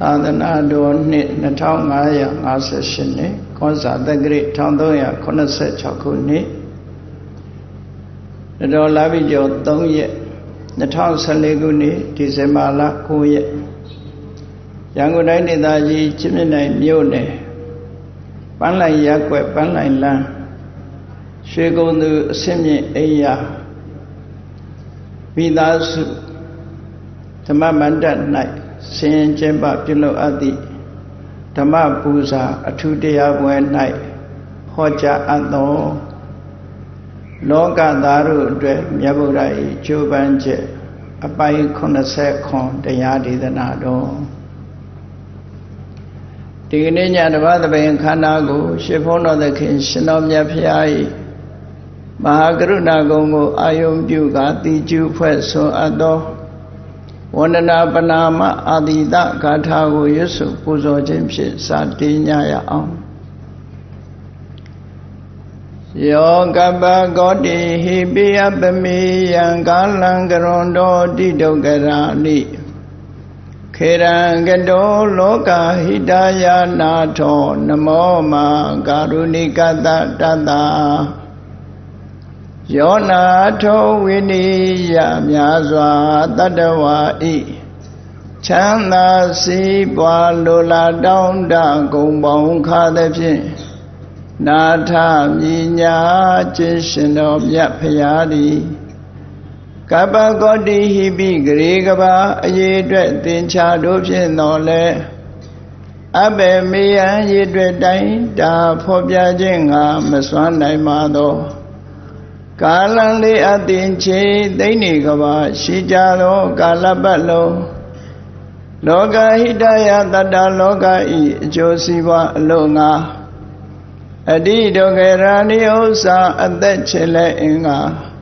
Sadhana Duanit Natao Ngaya Ngase Shini Konsa Dagri Tandoya Konase Chakuni Nado Lavi Jot Dong Ye Natao Saleguni Tisema La Kuye Yangunai Nidaji Chiminai Myone Panlai Yakwe Panlai La Shigundu Simye Eya Vidasu Tama Mandat Night Saint Jemba Pilo Adi, Tama Buza, a 2 day away night, Hoja Ado, Loga Daru, Yaburai, Jubanje, a bay conasecon, the Yadi the Nado. The Union of other Bayan Kanago, Shifon of the King, Shinomia Piai, Mahagurunagongo, Ayom Buga, the Jew Peso Ado. Wandana Panama Adida Gatago Yusu Puzo Jimshi Satinya Om Yogaba Godi Hibi Abami Yangalangarondo Didogarani Kirangado Loka Hidaya Nato Namoma Garunika Dada Yonato Winnie Yamyazwa Dadawa E. Chanda Si Balola Donda Gumbong Kadafi Nata Minya Jishin of Yapayadi Kaba Godi Hibi Grigaba Yedred Dinchadovin Nole Abe Mia Yedred Dain Da Pobia Jenga Maswanai Mado Kalandi Adinche, Dainigava, Shijalo, Kalabalo, Loga Hidaya, Dada Loga I, Josiva Longa, Adido Geraniosa, Adechele Inga,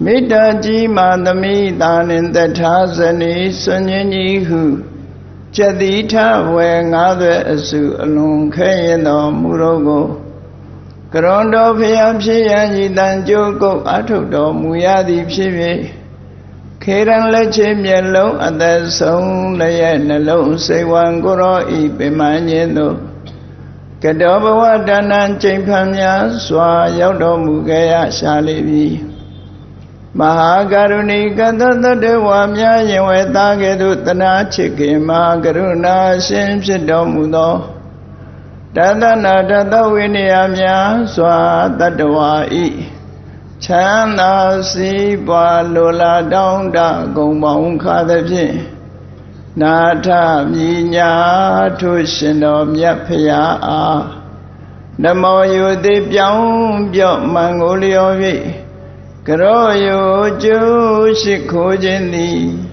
Mida Jima, the Midan in the Tazani, Sunyanihu, Chadita, where other Su, Lunkayano, Murogo. Grondo Piamshi and Joko Atudo Muyadi Pivi Kiran Lechim Yellow and the Song Layan alone say one Goro Ipimanino Kadova Danan Chimpanya Swa Yodo Mugaya Shalivi Mahagaruni Kadada de Wamya Yewetagedutana Chikima Garuna Shimsidomudo Dadana Dada Winiyamya Swa Dadawai Chana Si Balola Donda Gomba Unkadaji Nata Minya Tushinom Yapia Namo Yudi Byam Byam Mangoliovi Groyo Ju Shikujini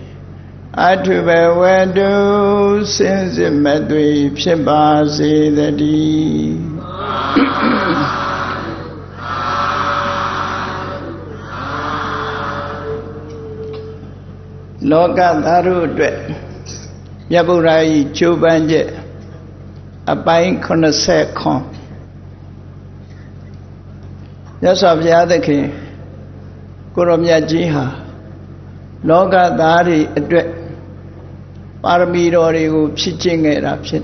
Atube Wedu since it met with Shibasi the D. Loga Daru Dwet Yaburai Chubanje a pine conasecon. Yes of Yadaki Kuromya Jiha Loga Dari Dwet. Parmirori who pitching it up shit.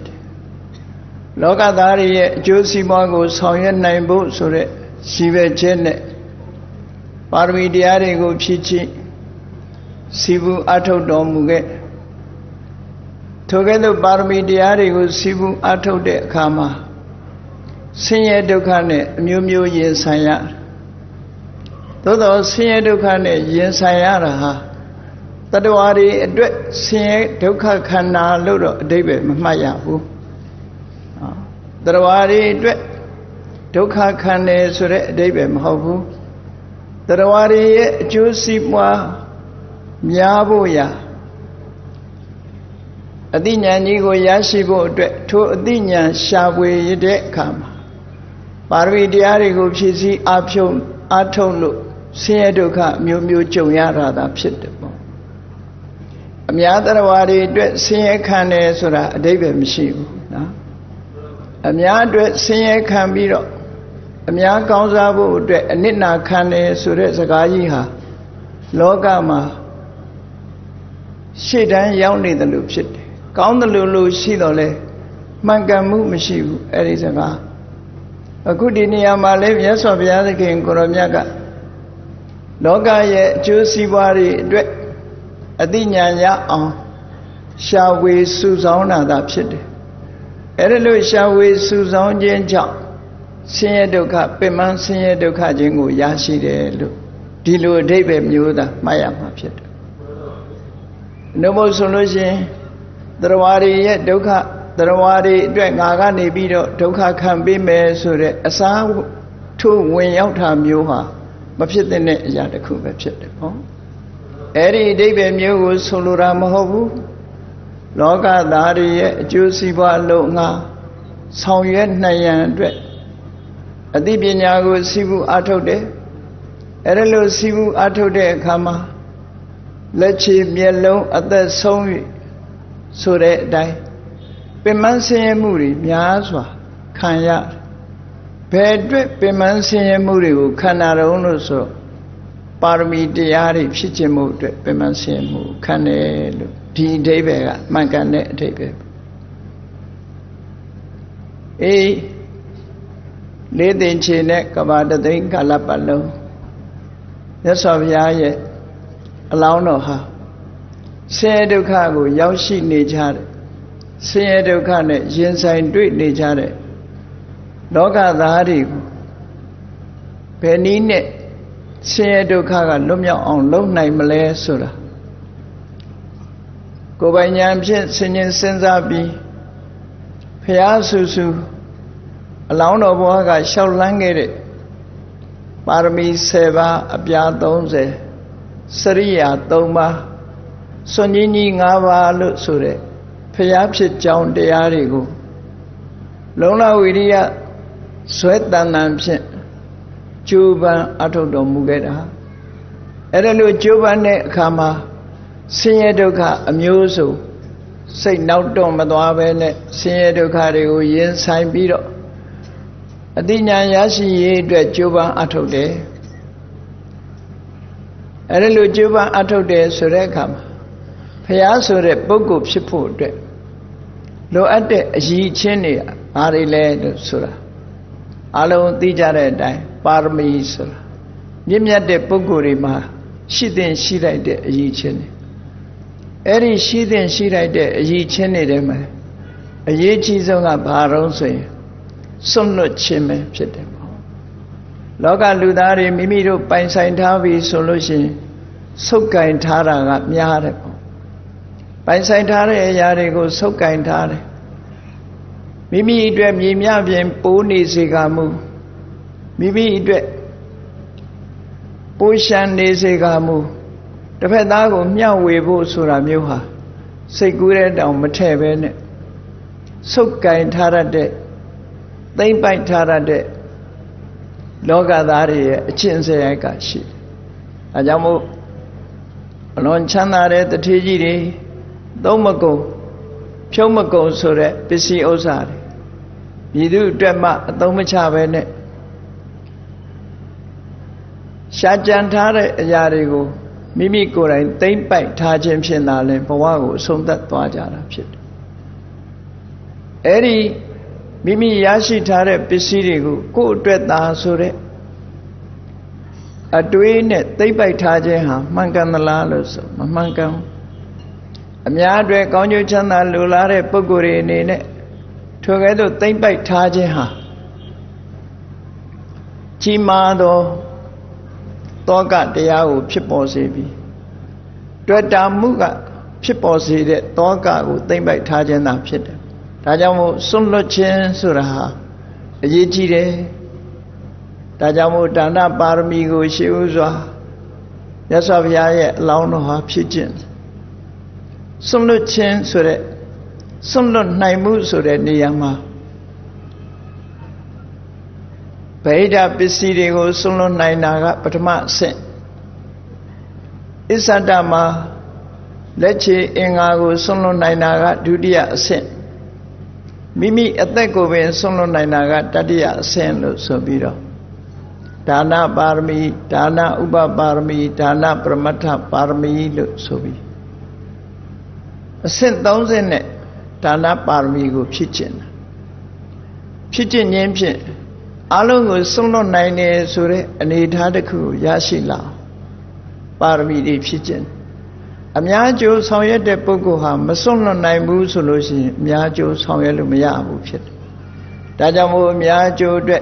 Logadari, Josie Mongo, Soyan Nambo, Sore, Sive Chene, Parmidiari go Chichi, Sibu Ato Domuge. Together Parmidiari go Sibu Ato de Kama. Sinya Ducane, Mumu Yesaya. Though Sinya Ducane, Yesayaraha. Tadawari adwet sing Duka Kana Ludo David Mayabu. Tadawari adwet Duka Kane Sure David Mahabu. Tadawari Jusipwa Miabuya Adinya Nigo Yashibo adwet to Adinya Shawi Dekam. Parvidiari Guchizi Apshum Atolu Sing Duka Mumu Choyara Dapshitabo. Amyadawari dwet sing Kane Sura David Mishibu. Amyad dwet sing Kambiro. Amyad Gonzabu dwet Nina Kane Sure Zagayiha. Logama. She done young the loop shit. Kaun the lulu shidole, Mangamu Mishu, Elizabah. A good inia malev, yes of Yanakin Kuramiaga. Loga ye, Jusiwari, Adinya ya on. Shall we Susana adopted? Erelu shall we Susan Jen Chop. Senior Duka, Peman Senior Duka Jingu, Yashi de Dilu David Muda, Maya Papshed. No more solution. Drawari yet Duka. Drawari drank Agani Bido, Doka can be made so that as I two win out time you are, but she didn't yet the cook. Eddie David Mew, Soluram Hobu, Loga Dari, Juicy Walonga, Song Yen Nayan Dread, Adibinago Sibu Atode, Erelo Sibu Atode, Kama, Lechi Mielo at the Song so that die. Pemanse Muri, Miaswa, Kanya. Pedre Pemanse Muri, Canaronoso, Parmi Diari, Pichimu, Pemanse, Canel, T. David, Magane David. E. Lady Chinek about the drink Alapalo. That's of Yaya, allow no her. Say Ducago, Yoshi Nijar. Senior Ducane, Jensen Dweet Nijare, Loga the Harigo, Penine, Senior Ducaga, Lumia on Low Name Malay Sura. Go by Yamjet, Senior Senzabi, Piasusu, Alone of Waga, Shall Langate, Parmi Seva, Abia Donze, Seria, Doma, Sonini Nava Lutsure. Perhaps it John de Arigo. Lona Wiria Swetan Nampset Juba Atodomugeta. Erelu Jubane Kama Sinedoka Amuso Say Nauto Maduavene Sinedocario Yen Sign Bido Adina Yasi Dred Juba Atode Erelu Juba Atode Surekama. Piasso de Bogo Shippo de Lo at the Yi Chene Arile Sura Alo Dijare die, Parmi Sura Nimia de Bogorima, she then she died the Yi Chene. Eri she then she died the Yi Chene deme. A Yi Chizonga Barose, some no chime, said them. Loga Ludari Mimido Pineside Harvey Solution, Soka in Tara Miarepo. By Saint Harry, Yarigo, so kind Harry. Mimi dream Yimiavian Puni Zigamu. Mimi dream Pushan de Zigamu. The Pedago Miawevo Suramuha. Say good down Matevene. So kind Tara de. They bite Tara de. Loga Dari, Chinseaka shit. Ajamo Alon Chanare the Tiji. Domago, Chomago, so that busy Ozari. You do drama, Domachavene Shajantare Yarigo, Mimico, and Dame Bite Tajem Shenale, Powago, so that Twajara shit. Eddie Mimi Yashi Tare Pisirigo, go dread the Hasure. A doing it, they bite Tajeha, Mangan the Lalos, Mangan. Amyadre Gonyo Chana Lulare Poguri Nene Together Think by Tajeha Chimado Toga Diao Chiposibi Dreda Muga Chiposi Toga would think by Tajana Pit Tajamo Sumlo Chen Suraha Yichide Tajamo Dana Barmigo Shiuza Yasavia Launoha Pigeons. Some look chin so that some look naimu so that Niyama Paida Bisidigo, some look nainaga, but ma said Isadama Leche Ingago, some look nainaga, Dudia said Mimi Atego, and some look nainaga, Dadia said, Lo Sobido Dana Barmi, Dana Uba Barmi, Dana Pramata Barmi, Lo Sobi. A 10,000 net Dana Parmigo Pitchin. Pitchin Yamchin Alungu Solo Nine Sure and it had a coup Yashila Parmi de Pitchin. Amiajo Sawyer de Pogoha, Masono Naimu Solution, Miajo Sawyer Lumia Buffet. Dajamo Miajo de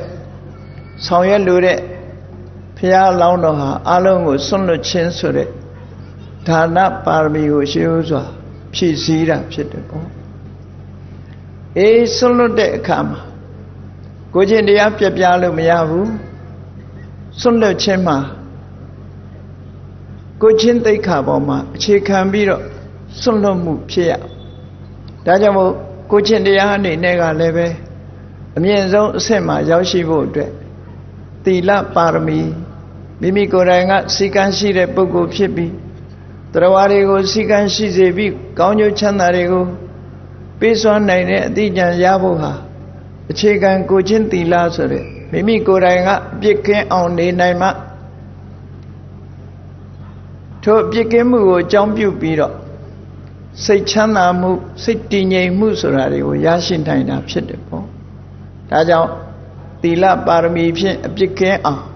Sawyer Lure Pia Launoha, Alungu Solo Chinsure. Dana Parmigo Shiosa. She zira a solo de kama. Goji the Apia Bialu Miavu Sundo Chema Gojin de Caboma, Chicambiro, Sundo Mupia Dajamo, Gojin de Hani Nega Leve, Mienzo Sema Yoshi Vode, the La Parmi, Mimi Goranga, Sikansi de Bogo Pibi. Travarego, Sigan Shizebi, Ganyo Chanarego, Peson Nine, Dijan Yaboha, Chigan Cochinti Lazare, Mimi Goranga, Bikin on the Naima To Bikimu, Jambu Piro, Say Chana Mu, Sitine Musurarego, Yashin Tina, Pitipo, Tajao, Tila Barmi, Bikin on.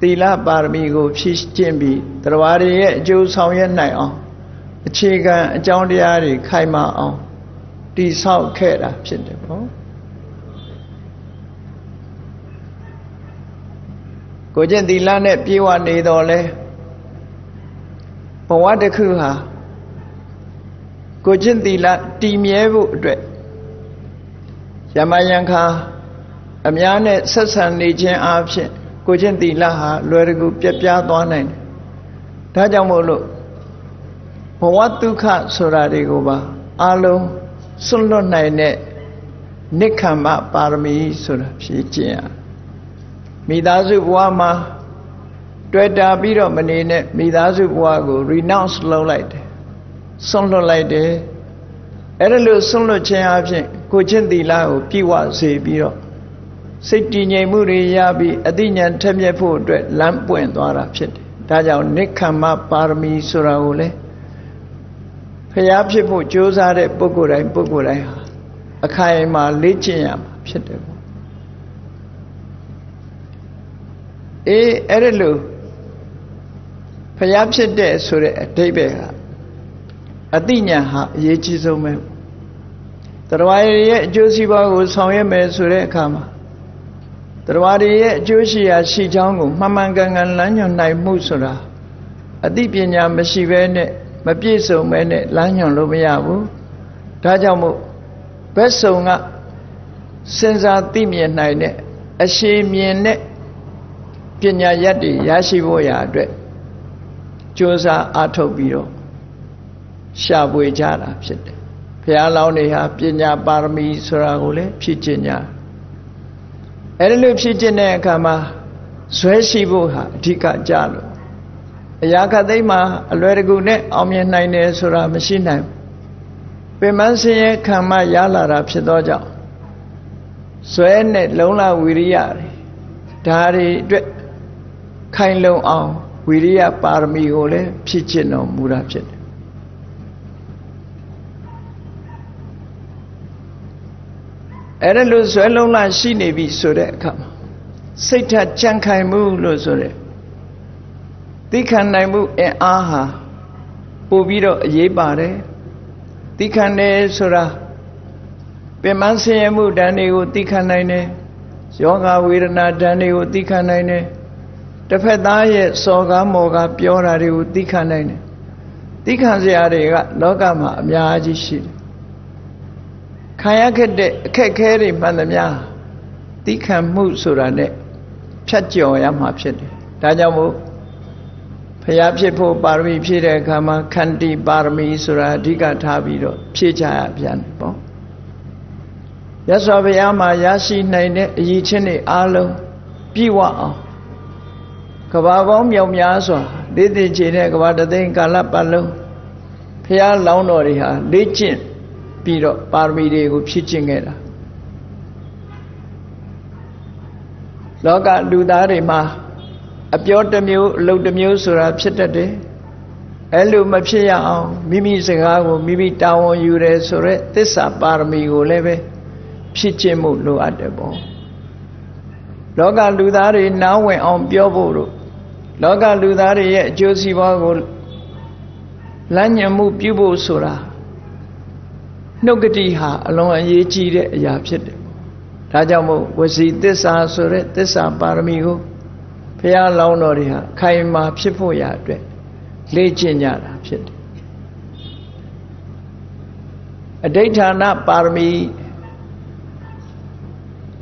Tila Barmigo, Fish Jimbi, Travari, Joe Sawian Nile, Chiga, John Diari, Kaima on, the South Keda, Pintapo. Gojen the Lanet Piwan Nidole, Powada Kuha, Gojen the Latimievu Dre, Yamayanka, Amianet Sasan Legion Option. Gojinti Laha, Lurigu Pia Donan Tajamolo Powatuka Surariguba, Alo, Sundo Nine Nikama Parmi Surapicia Midazu Wama Dweda Biro Manine, Midazu Wago, renounce low light, Sundo Light, Erelu Sundo Chiavi, Gojinti Lao, Piwa Zebiro. Sitting Muri Yabi, Adinian Temyapo, Lamp and Warapit, Dajao Nikama Parmi Suraule, Payapipo, Josare, Bogura, Bogura, Akaima, Lichiam, Pitepo. E. Erelu Payapse de Sure, Tabeha, Adinia, Yechizome. The Royal Josiba was Hoyame Sure Kama. Travari Josia Shijango, Mamangangan Lanyon Nai Musura, Adipiana Meshivene, Mapiso Mene, Lanyon Lomiabu, Tajamo, Besonga, Senza Timian Nine, Ashimiene, Pinya Yadi, Yashivoya, Josa Atobiro, Shabuja, Pialaunia, Pinya Barmi, Suragole, Pichinia. Erelu Pijine Kama, Sweshibuha, Tika Jalo. Yakadema, Alvergune, Omian Nine Sura Machine. Pemansi Kama Yala Rapsidoja. Swene Lola Wiriari. Dari Kailo on Wiria Parmiole, Pijino Murapit. Erelu Swellona Shinevi Surekam. Sita Chankaimu Losore. Dikanaimu e aha. Boviro Yebare. Dikane Sura. Bemansiemu Daneo Dikanine. Yoga Virna Daneo Dikanine. The Fedaye Soga Moga Pioraru Dikanine. Dikanziare Logama Miajishi. Kayakade Kakari Mandamia Dikan Musurane Chacho Yamapshed Dajamo Payapsipo Barmi Pire Kama Kandi Barmi Sura Digatabido Picha Pianpo Yasavayama Yashi Nine Yichini Alo Piwa Kavavom Yomyaso Didi Chine Kavadin Kalapalo Pia Launoriha Lichin Parmide go pitching it. Loga Ludarima, a pure demure, low demure, sura, Saturday, Elu mapsiyao mimi sagago mimi tawon yure sore tissa parami go lebe psichemu lo atebo. Loga ludari now went on Bioboro. Loga ludari yet Josie Wago Lanyamu Bibo Sora. Nogati ha along a ye cheated yapsit. Rajamo was it this answer, this paramigo. Pia launoria, Kaima Psipo yadre. Leginyara Psit. A data not parami.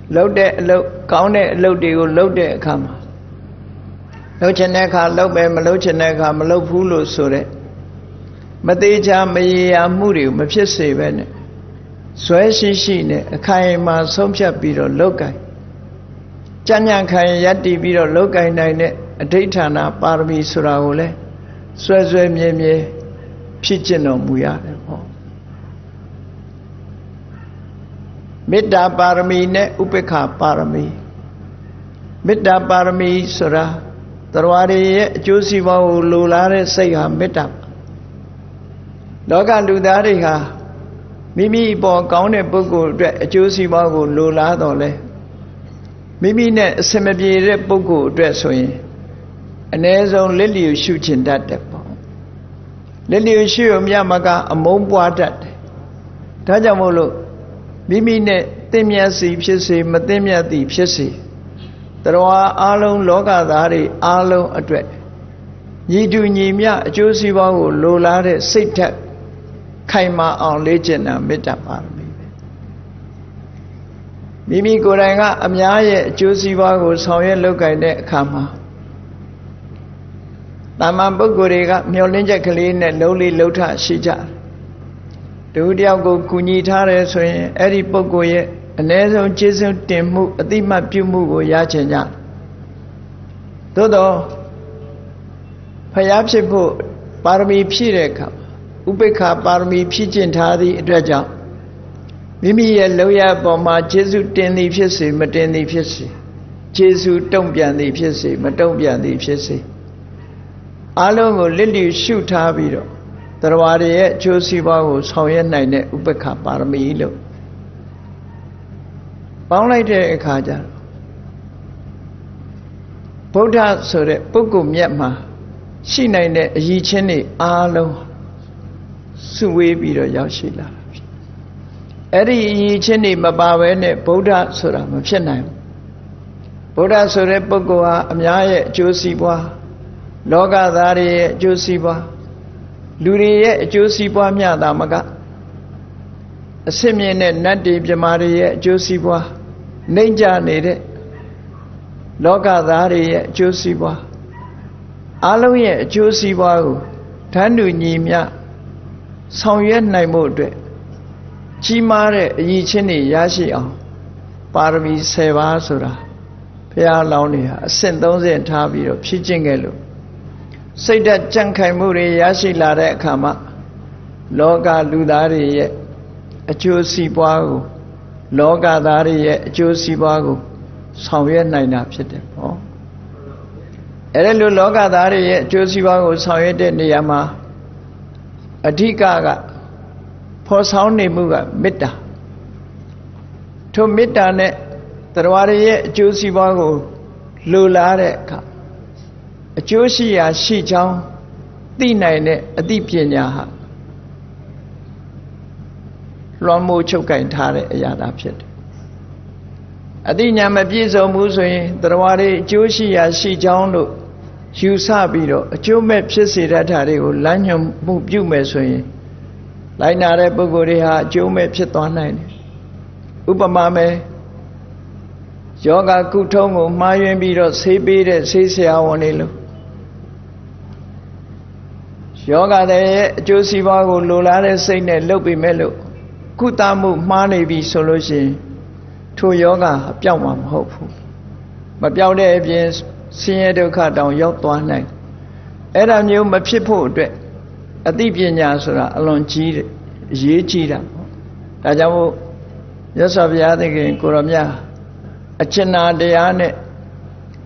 Low de come. Lochaneca, low bem, lochaneca, low pulo sore. Madeja may a muri, mapse when Suesine, a kaima, somcha biro loci. Janyanka yadi biro loci nine, a datana, barbi suraole, Suezem yeme, pigeon muyade. Midda parami ne upeka parami. Midda parami sura. Tarwari Josi Vau Lulare Sayha Midda. Dogan Dudariha Mimi Bon Kaune Bugu Dre Josi Vau Lula Dole. Mimi ne Semebire Bugu Dressoy. And there's on Lily shooting that depot. Lily Shum Yamaga a Mombwa that. Tajamolo. Mimi ne temia si pshisi, matemia di pshisi. Tarwa along loga dari along adwe. Yidu nyimya josi wago lolare sitak. Kaima on legenda metaparmi. Mimi goranga amyaye josi wago sawye logai ne kama. Tamambo gorega myolinja kali ne loli lota shijar. Dudia go kunitare so every pogoye, and there's on Jason Timu, a dima pumugo yachenya. Dodo Payapsepo, Barmi Pireka, Ubeka Barmi Pigeon Tadi Draja. Mimi a lawyer bomba, Jesu Teni Pisi, Mateni Pisi, Jesu Dombian the Pisi, Madombian the Pisi. Alongo Lily shoot Taviro. Tarwari Josi Bago Soyan Nine Ubeka Parmilo. Paulite Kaja Buddha Sore Pugum Yama Shinane Yichene Alo Suwebiro Yoshila. Eri Yichene Babawene Buddha Sura Mapshenai. Buddha Sore Pugua Amyaye Josiwa Loga Dari Josiwa. Luriye Josi Bamia Damaga. A Simeon and Nandi Jamari Josiwa Ninja Nede Loga Dari Josiwa Aloe Josiwa Tandu Nimia Soyan Naimode Chimare Yichini Yashio Parvi Sevasura Pia Launia, Sendoze and Tavio, Pichingelo. Say that Jankai Muri Yashi Lare Kama Loga Ludari Ye a Josi Bago Loga Dari Ye Josi Bago Sawyer Nine Upset. Oh, Erelu Loga Dari Ye Josi Bago Sawyer Niyama Adikaga Posauni Muga Mita To Mita Ne Tarwari Ye Josi Bago Lulare Ka. Josia Shi Chang, Dinine, a deep yenya. Romo Choka entire yard upset. Adina Mabizo Musui, Drawari, Josia Shi Chang, Husabiro, a Jume Psisi Ratario, Lanyum Mubumesui, Lainare Bogoria, Jume Psetonine, Ubamame. Yoga Kutongo, Mayan Biro, Sebede, Sesia Onelo. Yoga de Josi Vago, Lolare Saint Lobi Melo. Kutamu, Mane be solution to Yoga, Piawam hopeful. But Piawde Evians, Siedoka down Yotuan night. Era knew my people dread. A deep Yasura along Chida, Yechida. Tajamo Yosaviatic Kuramia. A China de Ane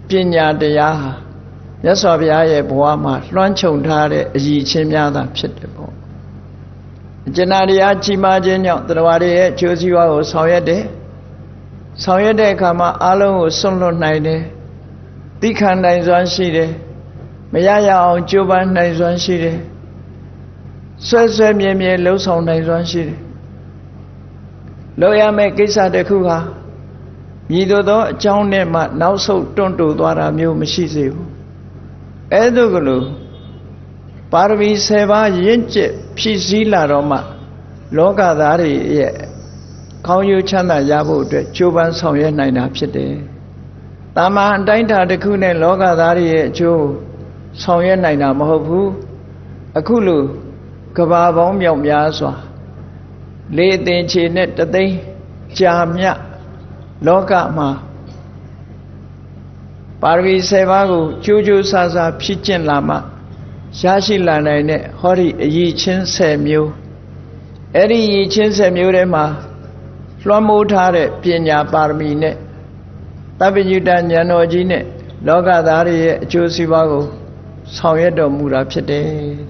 Pinya de Yaha That's why I have Buama, Ranchotare, Zimyada, Pitabo. Genariachi margin, the Wadi, Josiah, or Sawyade, Sawyade, Kama, Alo, or Solo Nide, Dikan Nizan City, Mayaya, or Jovan Nizan City, Sesame, Loson Nizan City. Loya make Gisa de Kuha, Yido, John Nema, now so don't do what I'm you, Mississippi. Edugulu Parvi Seva Yinche Pisila Roma Loga Dari Ye Kauyu Chana Yabu de Chuban Soya Nina Pide Tama and Dainta de Kune Loga Dari Chu Soya Nina Mohobu Akulu Kababom Yom Yaswa Le de Chinet the day Jamya Loga Ma Parvi Sevago, Juju Saza, Pichin Lama, Shashi Lanane, Hori Yi Chin Semu, Eri Yi Chin Semurema, Flamutare, Pina Parmine, Tabidanjano Gine, Loga Dari, Josivago, Soyedo Murapide.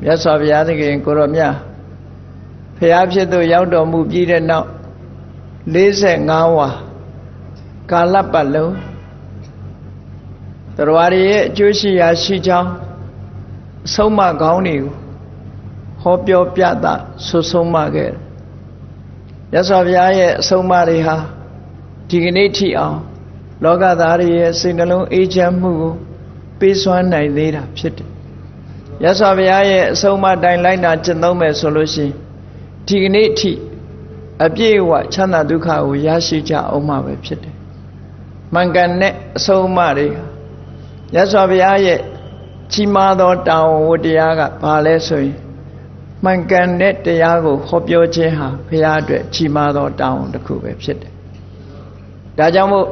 Yes, of Yadaki and Koromia. Perhaps you do Yaudo Mubide now. Listen, Gawa. Kalapalo, the Wari Josia Shijang, Soma Gauni, Hopio Piata, Sosomager, Yasavia Somariha, Dignity, Loga Dari, Sinalo, Ejamu, Peace One Naida, Pit. Yasavia Soma Dilina Genome Solution, Dignity, Abiwa Chana Duka, Yashija Oma Pit. Mangane so mari. Yasaviaye Chimado down Wodiaga Palesoi. Mangane de Yago, Hopio Jeha, Piadre, Chimado down the Kuweb City. Dajamu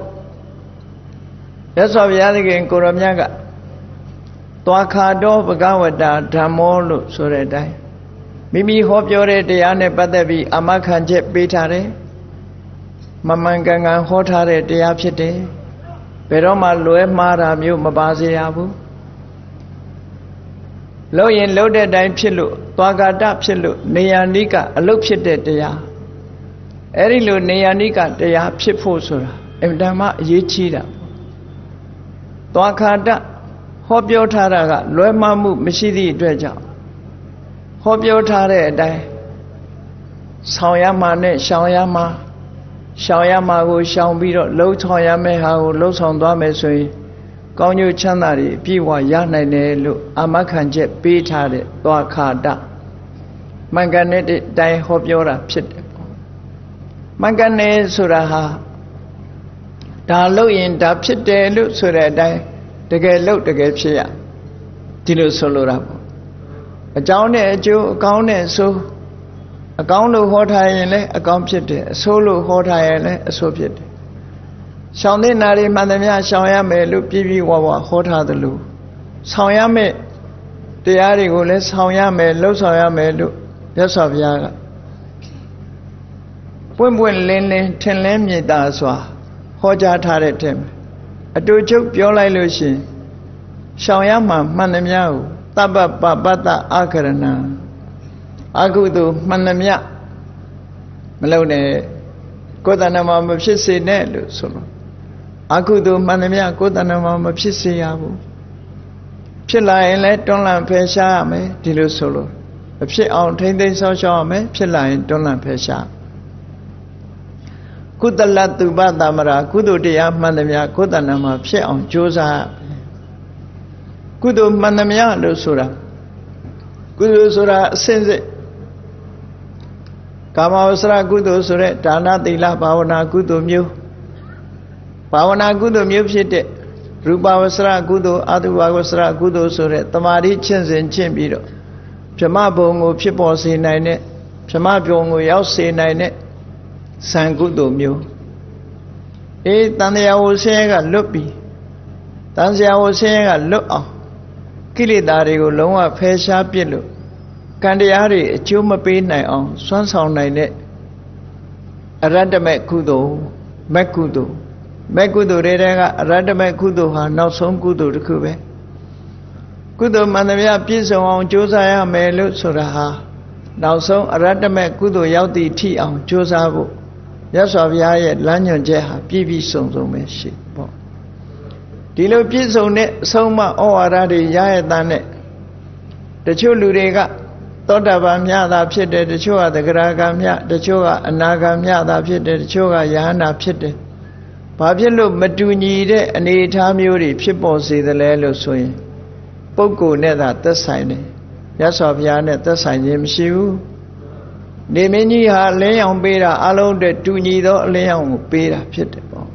Yasaviaga and Kuramiaga. Tuakado Bagawada, Damolu, Suredai. Mimi Hopiore de Ane Badavi, Amakanje Bitare. Mamanganga Hotare de Apchete, Peroma Lue Mara Mu Mabazi Abu Loyen loaded Dime Chilu, Bagada Chilu, Neanica, a lupchete dea Erilu Neanica de Apchifusura, Emdama Yichida Bagada Hobio Taraga, Luemamu, Missidi Dredja Hobio Tare die Sawyama, Sawyama. Shawayama go shawbiro low toyame how low sound mesui Gonyu Chanari Piwa Yanane Lu Amakanje Pitare Wakada Manganeti Dai Hobiora Pit Mangane Suraha Dalo in Dapchit de Lu Suradai the gay look the gapsia Dilu Solurabo A Jowne Ju Gone so Account of hot high, a computer, solo hot high, a Soviet. Sounding Nari Madamia Sawyame, Lu Pivi Wawa, hot hard Lu. Sawyame, the Arigules, Sawyame, Lu Sawyame, Lu, Yasaviaga. Wimbwen Lene, Ten Lemmy Daswa, Hoja Taretem. A dojo Piola Lucy. Sawyama, Madamiao, Taba Babata Akarana. Agudu Manamia Malone Kodanama of Shisi Ned Solo Agudu Manamia Kodanama of Shisi Abu Pilla and let Dolan Pesha me, Dilu Solo. If she on 10 days or so me, Pilla and Dolan Pesha. Kudala to Badamara, Kudu Dia Manamia Kodanama, she on Josa Kudu Manamia Lusura Gudusura sends it. Kamausra Gudusure, Dana Dila Bavana Gudumu Bavana Gudumu Shite Rubavasra Gudu, Aduvagosra Gudusure, Tamari Chins and Chimbiro Chamabongo Piposi Nine, Chamabongo Yausi Nine, San Gudumu. E Tania Osega Lupi Tansia Osega Lupa Kilidarigo Loma Pesha Pilu Candiari, Chumapi Nayon, Swanson Nine, Aranda Macudo, Macudo, Main kudo rega rada main kudo ha now some kudo rukube. Kudo manamya pisa on Josaya melu suraha. Now some rada main kudo yauti tea on Josago. Yes of Yaya Lanyon Jeha, PV songs on me ship. Dilo pisa net soma or radi yaya than it. The chulurega. Todabam yada pshide the chua the gragam ya the chua anagam yada pshide the chua yana pshide. Papilu matuni de an etamuri pshiposi the lelo sui. Poku neda the sign. Yasof yana the sign yim shiu. Nemini ha leon beda alone de tunido leon beda pshitabo.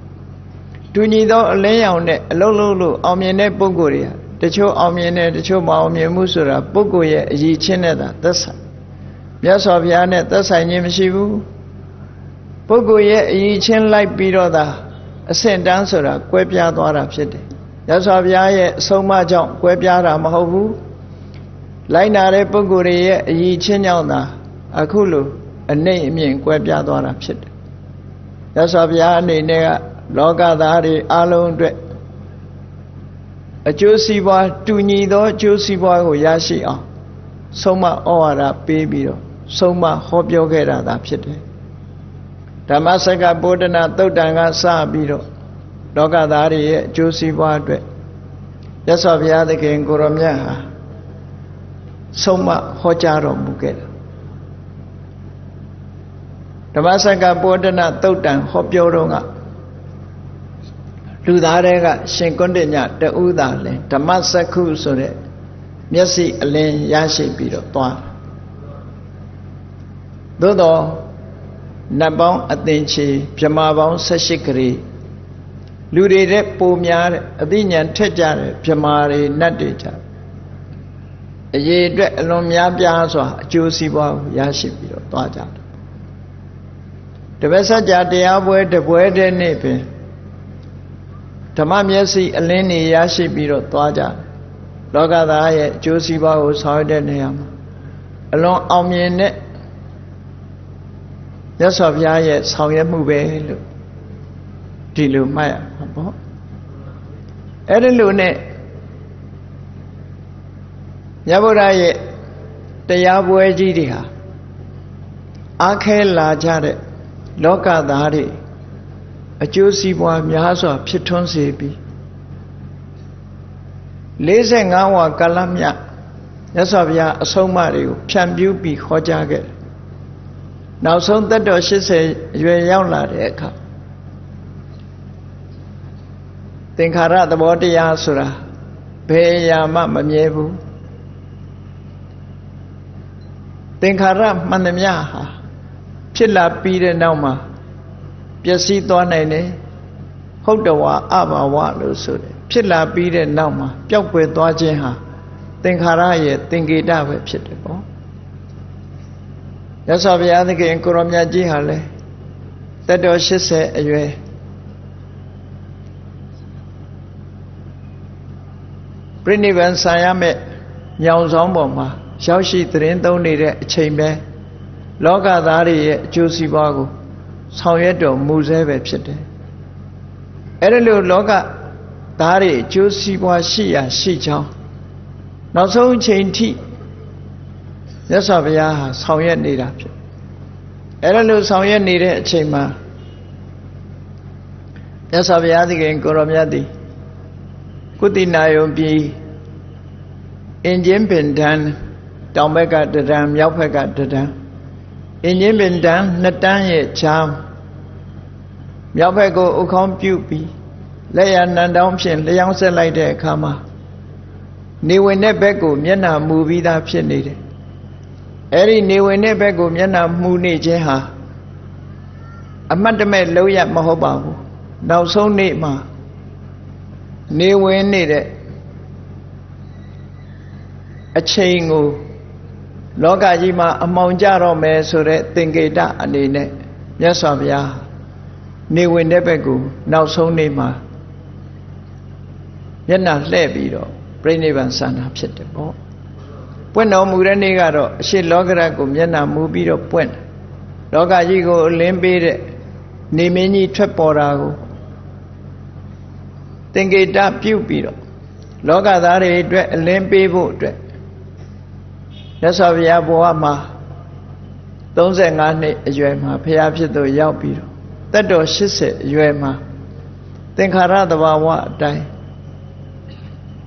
Tunido leon lolulu omine poguria. The Cho Omine, the Cho Maomia Musura, Bogoye, Yi Chineda, that's Yes of Yanet, that's I name Shivu Bogoye, Yi Chin like Biroda, a Saint Dansura, Quepia Dora Pit. Yes of Yaye, so much on Quepiara Mahovu Lainare Bogore, Yi Chinyana, Akulu, a name in Quepia Dora Pit. Yes of Yane, Loga Dari, Alone. A Josiwa Tunido, Josiwa Yashia. Soma Oara Babyo, Soma Hobyogera Dapite. Damasaka Bodana Todanga Sabido, Dogadari, Josiwa Dwe. That's of Yadaka and Goromyaha. Soma Hojaro Mugera. Damasaka Bodana Todan Hobyoronga. Ludarega, Shenkondinya, the Udale, Tamasa Kusore, Messi Alain Yashi Pirotoa. Dodo Nabon Atinchi, Pjamavon Sashikri, Lurire Pumyar, Adinian Tejar, Pjamari Nadita. A ye dread Lomia Piazza, Josiwa Yashi Pirotoa. The Vesaja de Awe de Wede Nepe. Tamam Yesi Aleni Yashi Biro Twaja Logadaya Josiba was hardened him. Along Omyenet Yes of Yayet Sangyamu Dilu Maya Edelune Yaburaye the Yabwe Jidiha Ake La Jare Logadari. A Josie Wam Yazo, Piton Sebi. Lazen Awa Galamia, Yasavia, Somario, Chambubi, Hojaget. Now, some that does she say, You're young lad, Eka. Think Hara the body Yasura, Pay Yama Mamebu. Think Hara Manamiaha, Chilla Pide Nama. Piasi to nene, hold the wa aba wa lusu. Pilla beat it now, jump with Dwajeha. Think Haraye, think it up with Pitabo. That's how we are again, Kuromia Jihale. That does she say away. Pretty when Siame, Young Zomboma, shall she train down the chamber? Loga Dari, Juicy Wago. Soyeto Museve Psede. Erelu Loga Dari Josiwa Shia Shichao. Now so chain tea. Yes of Yaha, Soyet need up. Erelu Soyet needed Chema. Yes of Yadi and Goromyadi. Kudinayo be in Jimpintan, Domega the dam, Yapega the dam. In Yimbindan, Natanye Cham Yabago Ukompupi Layan and Domshin, Layan Selide Kama Niwenebego, Miana movie that she needed. Eri Niwenebego, Miana Muni Jeha Amandame Loya Mahobabu. Now so neat ma Niwen needed a chain. Loga Yima among Jaro Mesure, Tingeda, and in it. Yes of Ya. Ni we never go, now so Nima. Yana Levido, Brenivan San Hapsetabo. When no Muranigaro, she logragum Yana Mubido Puen. Loga Yigo Lembede, Nimini Treporago. Tengeta Pupiro, Logadare, Lempe Votre, Nesavia Boama, those and Anne Yema, Piapito Yapiro, that door she said Yema, Tenkaradawa die,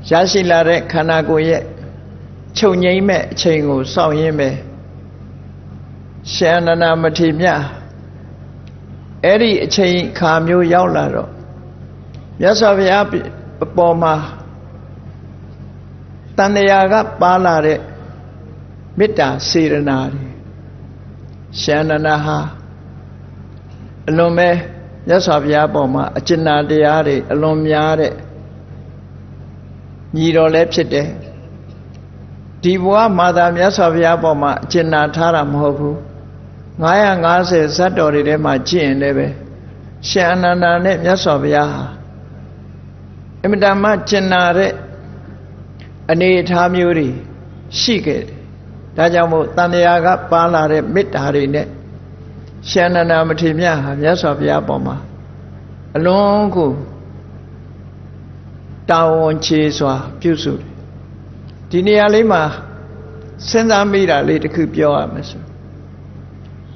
Jasilare Kanagoye, Chunyeme, Chingo, Sawyeme, Shanana Matimia, Eddie Chain Camu Yaularo. Yes, I have a bomber. Tandeaga Palare Mita Sirenari Shananaha Lome. Yes, I have a bomber. A chinadiari, a lomiare Niro lepsite. Diva, Madame, yes, I have a bomber. Chinataram hobu. Naya Gaze Sadori de Machin Leve Shananane, yes, I have. Imdama Chenare Anita Muri Shigit Dajamu Taniaga Palare Mitharine Shananamatimia, yes of Yaboma Alongu Tawon Chiswa Pusuri Dinia Lima Sendamira Lady Kupioa Messer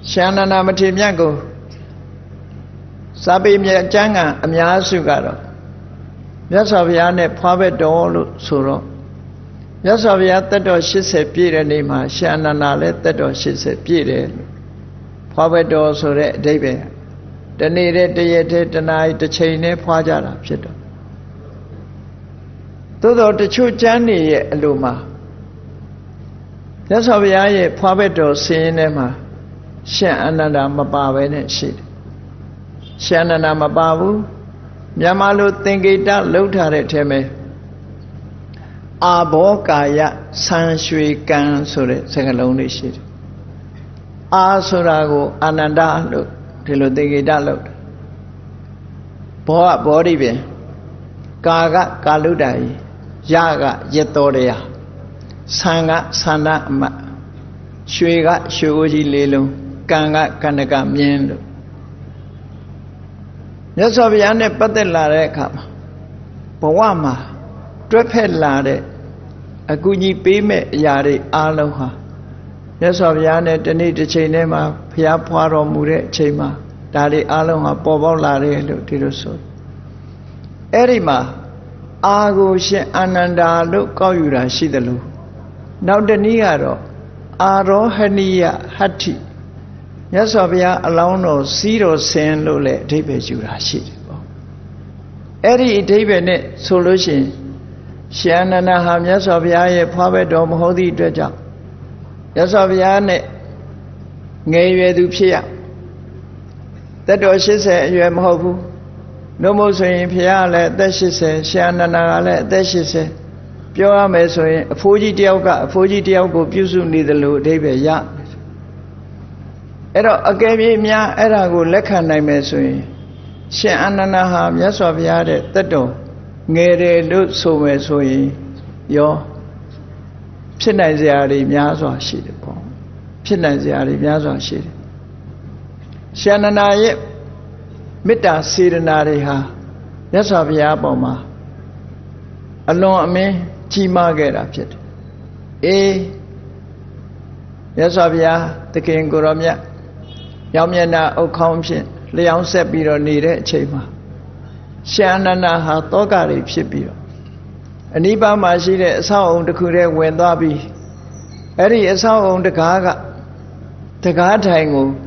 Shananamatimango Sabi Miajanga Amyasugaro. Yes, I have a private door, Suro. Yes, I have that door, she said, Peter Nima, Shanana let that door, she said, Peter. Private door, Sure, David. The needed the night, the chain, Pajara, Pito. Todo the two Johnny Luma. Yes, I have a private door, seeing Emma. Shanana Mabawa and she. Shanana Mabawu. Yamalu Tingita Lutare Teme Abokaya San Shui Kan Sure Segaloni Shit Asurago Ananda Lut Tilo Tingita Lut Boa Boribe Kaga Kaludai Yaga Yetorea Sanga Sana Shuiga Shuji Lilu Kanga Kanaga Miendo. Yes, I am a padelare cap. Powama, dreadhead lare, a goody pime yari aloha. Yes, I am a denita chainema, piapuaro mure chema, dari aloha, povo lare, tiroso. Erima, ago she ananda locoyura shidalu. Now the niaro, aro hania hati. Yes, I am alone or zero sin lule, David Jurashi. Eddie David solution. Shanana ham, yes, I am a private dom holy dredger. Yes, I am a gay dupia. That was she said, you am hobu. No more saying Piale, that she said, Shanana, that she said. Pure meso, Fuji Dioga, Busu need the loo, David Young. Era again, ya era go lecker name swing. She ananaham, yes of yard, the door. Nere loot so well swing. Yo Pinaziari Miazo sheet upon Pinaziari Miazo sheet. She ananaye Mita Sirenari ha. Yes of Yaboma. Alone me, Tima get up yet. Eh? Yes of ya, the king Guramia. Yamyana O Comshin, Leon Sepiro needed Chema. Shanana had Togari Shipiro. And Iba Majid saw on the Kure when Dabi. Eddie saw on the Kaga. The Gatango,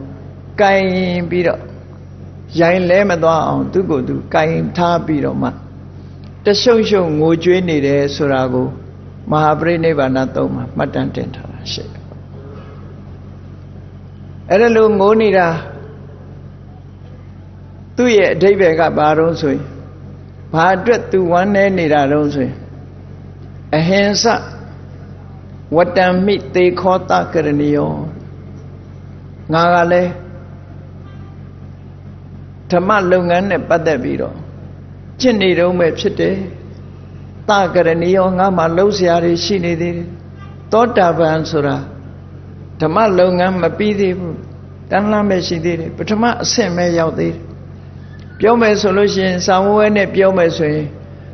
Kain Biro. Yain Lemada on Tugudu, Kain Tabiro man. The social Mujini de Surago, Mahabri Nevanatoma, Matantenta Shake. Erelo Monira Tuye David got baronsui. Padre to one nera ronsui. A hands up. What damn meat they caught that carinio Nagale Tamalungan and Padaviro. Chinny Rome Chite Takaranio Namalosiari Shinidi Tota Vansura. Tamalungan may be there, Tanla may see there, but Tamal same may out there. Pure solution, some way, pure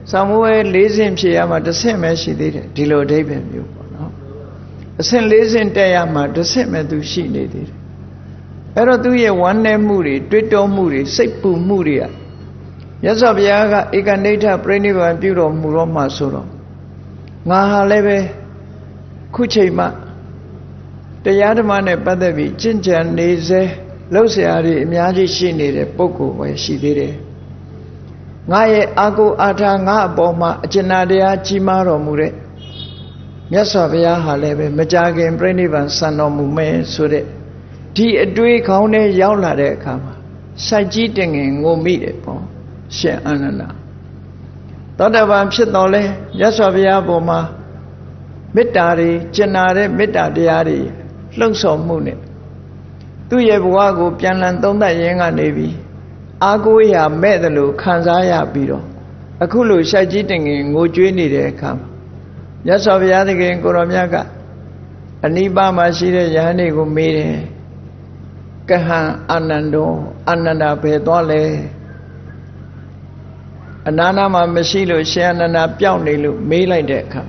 Somewhere lazy and Shiyama, the same as she did, Dilo David, you know. The same lazy and Tayama, the same as she did. Eradu, one name Muri, Twito Muri, Sepu Muria. Yasabiaga, Iganeta, Preniva, and Bureau Muroma Suro. Naha Leve Kuchema, the Yadamane Padavi, Jinja Nize, Losiari, Miaji, she needed Poco where she did it. Ngaye Ago Ata Nga Boma, Jenadea Chimaro Mure. Yasavia Halebe, Majag and Brenivan Sanomume Sure. Tea a dui cone yaula de kama. Sajiting and go meet it, she anana. Todabam Shinole, Yasavia Boma, Mitari, Jenare, Mitadiari, Lungs of Mune. Do ye wago pianan donda yenga navy? Agoya Medalu, Kanzaya Biro. Akulu Sajiting in Gojini de Kam. Yasaviatic in Goromyaga. Aniba Masire Yane Gumire. Kaha Anando, Ananda Pedole. Ananama Masilo, Shanana Pionilu, Mila de Kam.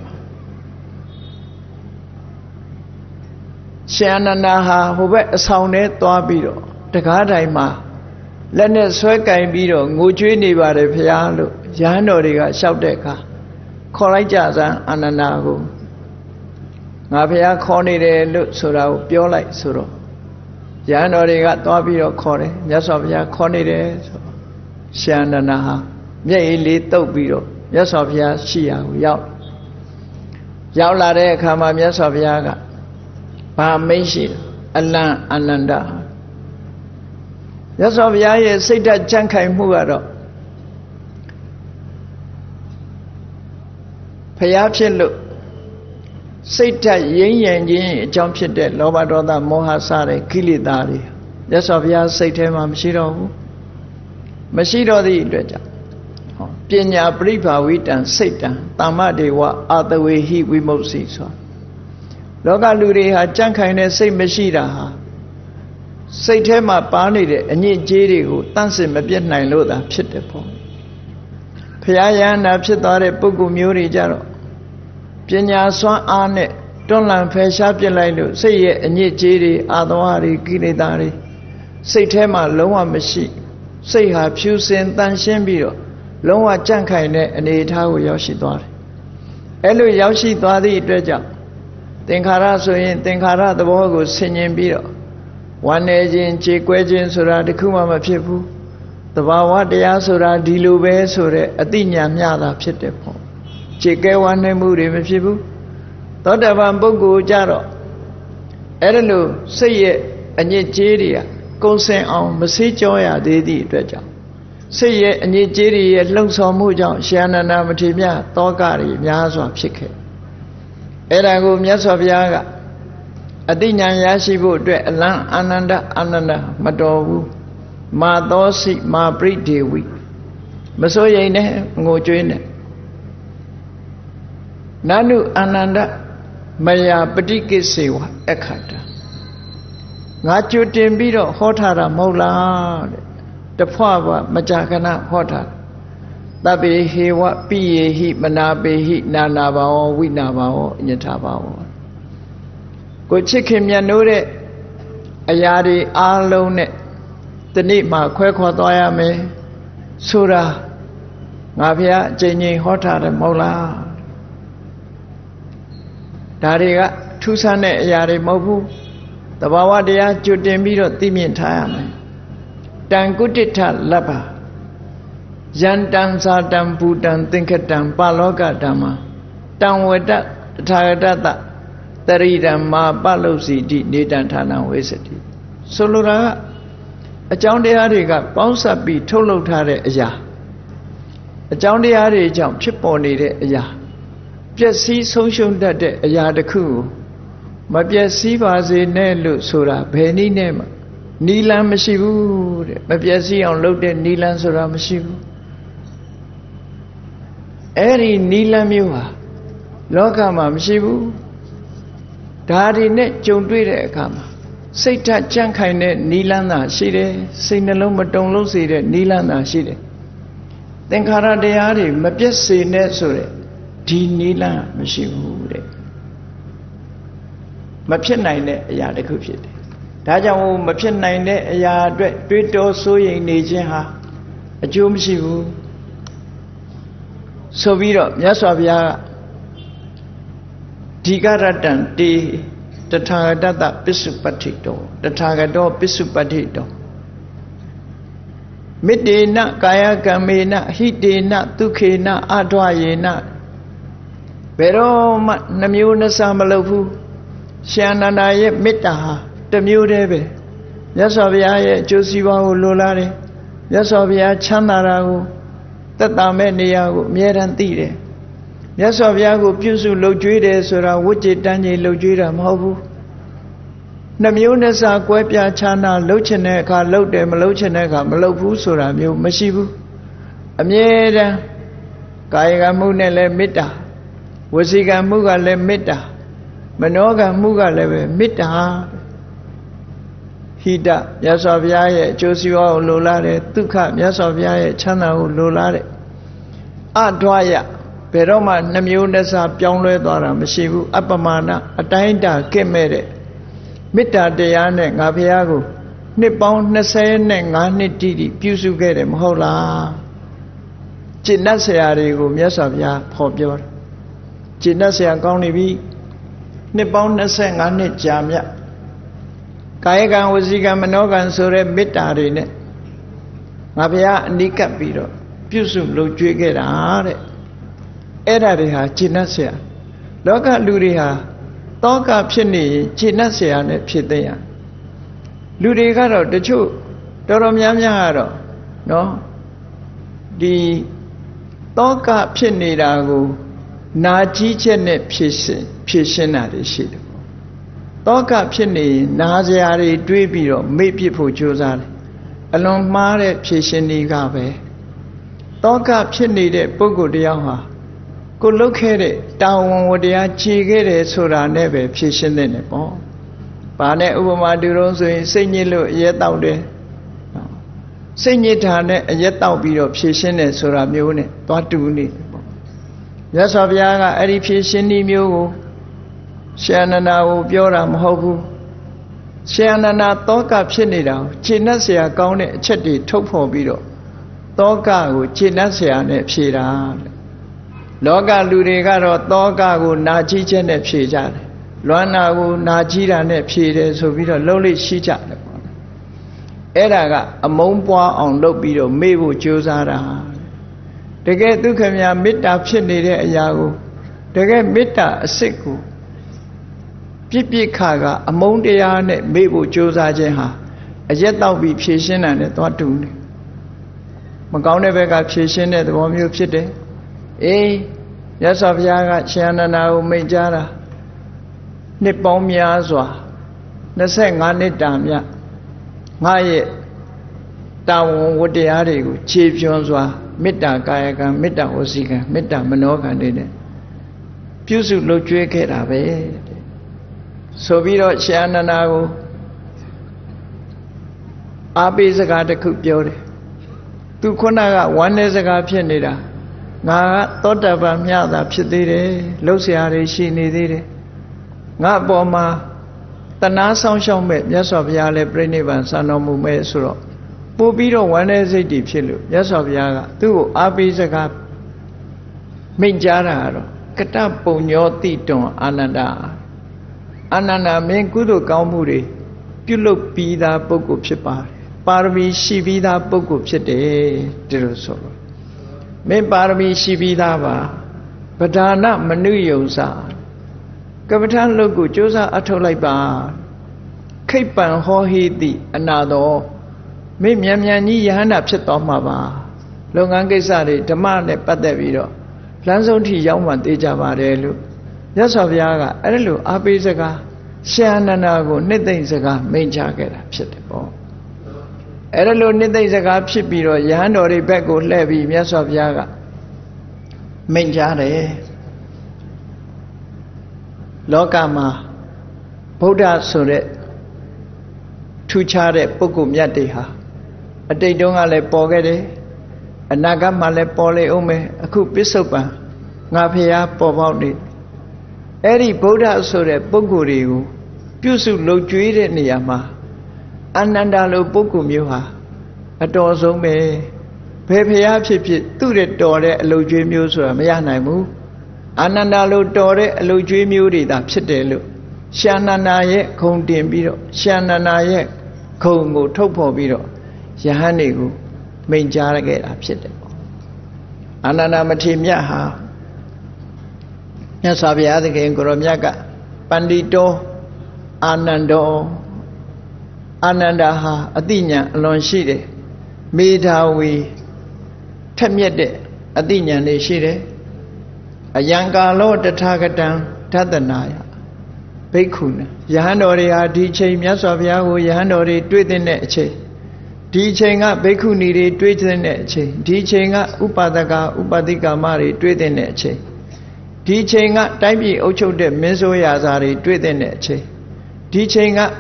Shananaha, who wet a sounded to Abiro. The Gadaima. Let us work and be on Gujini by the piano, Janoriga, Shabdeka, Korajaza, Ananago. Napia Corny de Lutsura, Biolite Suro. Janoriga, Tobio Corny, Yasovia Corny de Shananaha, Yay Lito Biro, Yasovia, Shia, Yao. Yaula de Kamam Yasoviaga, Pamashi, Allah, Ananda. That's why I say that Jankai Mugaro. Payapshin look. Say that Yin Yang Yin Jumpshin dead, Lobadoda, Mohasare, Kilidari. That's why I say to him, Mashiro. Mashiro the Idreja. Pinya Bripa, we done Satan, Tamadi, what other way he we most see so. Logaluri had Jankai and say Mashira. Say to my party, and ye jerry who dancing a bit nine load up shit upon. Piayan upset on a book of Muri Jarro. Pianya swan on it, don't land fresh up your line, say ye and ye jerry, Adawari, Gilidari. Say to my lower machine. Say her shoes and dancing beer, lower junkine and eat how Yoshi Dori. Elo Yoshi Dori dredger. Tinkara so in Tinkara the Bogo singing beer. One agent, Che Quajin Sura de Kumama Pipu, the Bawa de Asura de Lube Sure, Adinya Miada Pitepo. Che Gawan Nemuri Pipu, Dodavan Bogu Jaro. Erelu, say it, and yet Jeria, consent on Masijoya de Dreja. Say it, and yet Jeria, Lungso Muja, Shiana Namatimia, Togari, Miazo Pike. Erago Miazoviaga. Adinya Yashibu dre Alan Ananda Ananda Madovu Madosi Ma Britiwi Masoyane Ngojuine Nanu Ananda Maya Padiki Siwa Ekata Nachu Timbiro Hotara Mola the Pava Majagana Hotar Dabi Hewa Pi He Manabi He Nanabao Winabao Yatabao. Go check him, you know it. Ayari alone it. The need my quick what I am, eh? Sura Navia, Jenny, hotter than Mola. Dariga, Tusan, Yari Mobu, the Bawadia, Judemiro, Dimian Time. Dangutita Lapa Jan Danza, Dambu, Dan Tinkatam, Baloga Dama. Down with that, Tiredata. Tarida ma balosi di nidantana wesati. Solura a Joundiariga bouncer be tolotare a ya. A Joundiari jump chip on it a ya. Just see social that a ya the coup. My Biasi was in Nelu Sura, Penny name. Nilan Mashivu, my Biasi unloaded Nilan Sura Mashivu. Eri Nilamua, Loka Mamshivu. Dari net Jundri de Kama. Say that Jankai net Nilana Shide, Sinaloma don't lose it, Nilana Shide. Tengkara Dayari, Mapesi Nesure, Tinila, Machine, Mapchena, Yadakupit. Tajamu, Mapchena, Yad, Twito, Suing, Nijaha, Ajum Shivu, Sovira, Yasavia, Tigaratan, the Tagadata Pisupatito, the Tagado Pisupatito. Midina Kaya Kamina Hidina Tukina Adwayena Vero Namuna Samalavu Shananaye Mitaha Tamurebe Yasavia Josiva Lulare Yasavia Chanarago Tatameniago Mierantire Yasaviago Pusu Lojire Sura Wujitani Lojira Mhavu Namuna sa kwepya chana lochene ka lode malochene ka malobu sura myo masibu amyeda kayaka mu ne le mitta wasika mu ka le mitta manoka mu ka le mitta hita yasavya ye josiwa o lola de dukha yasavya ye chana o lola de adwaya beroma namuna sa pyaung lwe twa da masibu appamana atainta kemme de Mita Diane Gaviago Nippon Nasayan Nanititi, Pusugatem Hola Chinasearigo, Yasavia, Popior Chinasean Conibi Nippon Nasan Anitjamia Kayagan was Zigamanogan Sore Mitarine Avia Nicapiro, Pusum Lujigare Eraria, Chinasia Loga Luria. Tonka Pini, Chinasian Pitea. Ludigaro, the Chu, Doromyamyaro, no? The Tonka Pini Rago, Naji Chene Pishinari Shid. Tonka Pini, Naziari, Dwebiro, May people choose that. Along Mare Pishini Gave. Tonka Pini de Bogodiawa. Go look at it down with the Achi get it so I never fish in the Nepal. Pane Umaduroso, sing it yet out there. Sing it and yet out be of fishing and so I'm doing it. What do need? Yes, of Yaga, any fish in the mule. Shanana, Bioram Hobu. Shanana, talk up Chinida, Chinasia, Gown, Chetty, Topo Bido. Talk out Chinasia, Nepsida. Loga Ludigaro, Doga will Najija Nepsija, Luana will Najira Nepsida, so we are lowly Shija. Eraga, a Momboa on Lobido, Mabu Josara. They get to come ya mid option near Yago. They get mita a siku. Pipi Kaga, a Mondean, Mabu Josajeha, a jet of be fishing and a thorn. Magonevega fishing at the warm you city. Eh, Yasaviaga, Shanana, Majara Nipomiazwa, Nasangani Damia, Maye Down with the Arigo, Chief Joneswa, Mita Kayaga, Mita Osika, Mita Manoka did it. Pusu Lujuekera, eh? Soviro Shananago Abizagata cook beauty. Tukunaga, one is a garpian leader. Nga thought about me other pitide, Luciari, she needed it. Nga Boma, the Nasan shall make yes of Yale, Brinivan, Sanomu Mesuro. Pubido one is a deep chill, yes of Yaga, two Abizaga Minjara, Catapunyo Tito, Ananda Anana Mengudo Gamuri, Pulo Pida Book Chipa, Parvi Shivida Book Chede, Jerusalem. Me Barbi Shibidava, Padana Manuyosa, Gavatan Logu Josa Atolaiba, Kapan Hohidi, Anado, Me Miamiani Yana Psetomava, Longangesari, Tamane Padaviro, Lanzonti Yaman de Javarelu, Yasaviaga, Erelu, Abizaga, Siananago, Nedazaga, Majagera, Psetapo. Erelo Nida is a gapshipiro, Yan or Rebecca Levy, Mias of Yaga. Menjare Logama Buddha Sure Tuchare Pukum Yatiha. A day don't ale pogade, Anaga Malepole Ume, Akupisopa, Navia Povani. Eri Buddha Sore Boguriu, Pusu Lojuire Niyama, Anandalo Bogumuha, Adozome, Pepeapi, Ture Dore, Lojimusa, Mianaimu, Anandalo Dore, Lojimuri, Dapsidelu, Shananaye, Kondimbiro, Shananaye, Kongo Topo Biro, Yahanigu. Main jarage upset. Anana Matimiaha Yasavia the game Goromiaga Pandito Anando Anandaha Adina Lonshire Midawi Temyede Adina Nishire Ayanga Lord the Tagadan Tadanaya Bekuna Yahanori Adiche Yasavia who Yahanori Dwidineche. Teaching up Bekuni, Tweetin Neche, teaching up Upadaga, Upadika Mari, Tweetin Neche, teaching up Taibi Ocho de Mesoyazari, Tweetin Neche, teaching up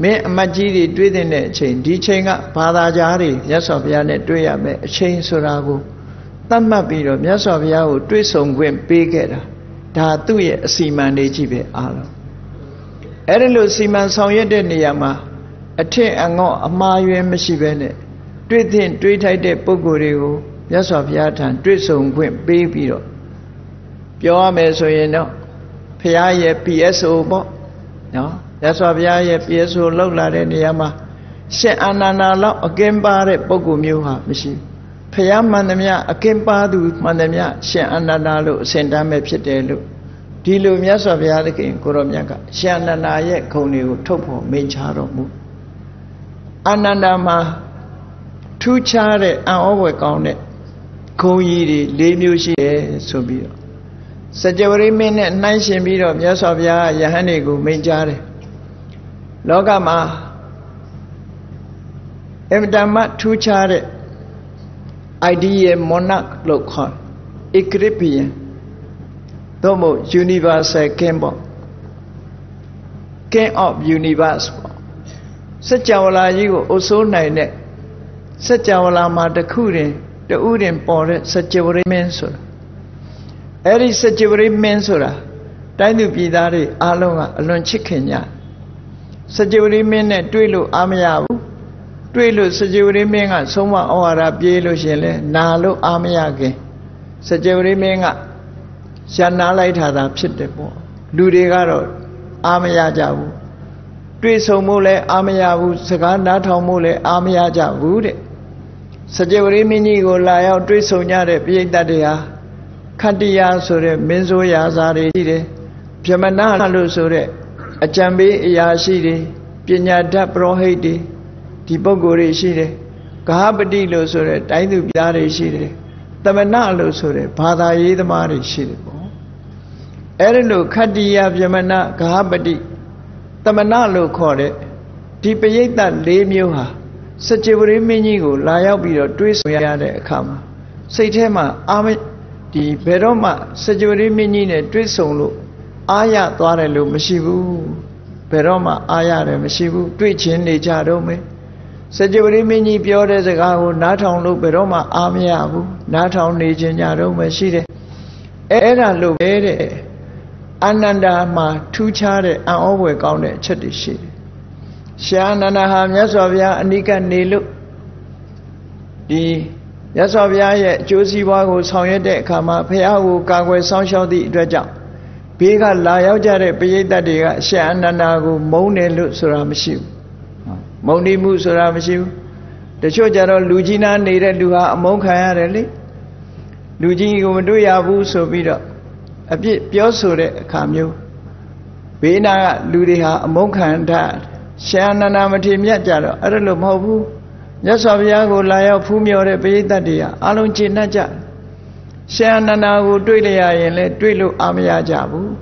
Majiri, Tweetin Neche, teaching up Padajari, Yasoviane, Tweame, Chain Surago, Tamabiro, Yasoviao, Tweesong Gwen Pigera, Tatuye, Siman de Jibe Alo. Erelo Siman Soyede Niyama. A tea and go a mayu machine. Tweetin, tweetai de Pogorego, Yasoviatan, Tweesong Gwen, baby. Pure Mesoyeno, Piaye PSO, no, Yasoviaye PSO, Lola de Niama, Se Anana, a game bar at Bogomuha, machine. Piamanamia, a game bar do Manamia, Se Ananalo, Sendame Pidelu, Dilum Yasoviatic, Koromiaga, Se Ananaye, Conio, Topo, Majaro. Anandama two chare and overcome it. Koyi, Lemushi, Sobiro. Sajori mean at 19 meters, Yasavia, Yahanigu, Majare. Logama Evdama two chare idea monarch local, Ecripian, Domo, Universal Campbell, King of Universe. Sajavala you also nine it. Sajavala mother Kurin, the Udin border, Sajavri Mensura. Eri Sajavri Mensura, Dinu Bidari, Alonga, Alon Chickenya. Sajavri men at Dwelu Amiabu, Dwelu Sajavri Menga, Soma or Abielo Jele, Nalo Amiage. Sajavri Menga, Shanalite had upset the ball. Ludigaro, Amiajabu. Mule, Amia, Sagana, Tomule, Amiaja, Wood. Sajori Minigo, Laya, Drisonare, Pietadia, Candia, Sore, Menzoya, Zari, Piamana, Lusore, Achambi, Yashiri, Pianata, Prohedi, Tibogore, Shire, Kahabadi, Lusore, Taidu, Yari, Shire, Tamana, Lusore, Pada, Yidamari, Shire. Erelu, Candia, Piamana, Kahabadi. Tamanalo called it. Tipayeta de Muha. Such a very minigo, Layabiro, Twisoyade, Kama. Satema, Amit, Di Peroma, such a very minine, Twisolo, Aya, Tuarelo, Meshibu, Peroma, Aya, Meshibu, Twitchin, Licharome. Such a very mini pure as a gago, not only Peroma, Amiabu, not only Genarome, Shire. Era Lubere. Ananda ma two chare and always on it chedishi. Shananaham Yasavia Nika Nilu Di Yasavia Josie Wago Soyade Kama Piahu Kagwe Sancho di Draja. Piga Layajare Pieta Diga Shananago Mone Lusuramishu Moni Musuramishu. The Chojaro Lugina needed to have Monkaya really. Luigi Gomenduya Busobida. A bit pure sore, come you. Vena Ludiha, a monk and dad. Shananamatim Yajaro, Arlo Mobu, Yasaviago Laya Fumiore Betadia, Alonchi Naja. Shananago Duilia and Duilu Amiajabu.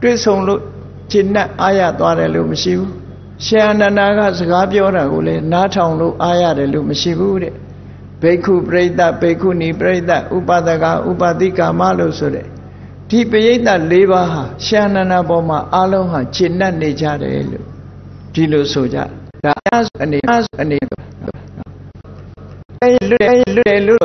Duisong China Ayat Warelumishu. Shananagas Gabiora Ule, Natanlu Ayarelumishibu. Beku Breda, Bekuni Breda, Upadaga, Upadika Malosure. Tipayeta Levaha, Shanana Boma, Aloha, China Nejarelu, Tilo Soja, Dayas and Yas and I don't know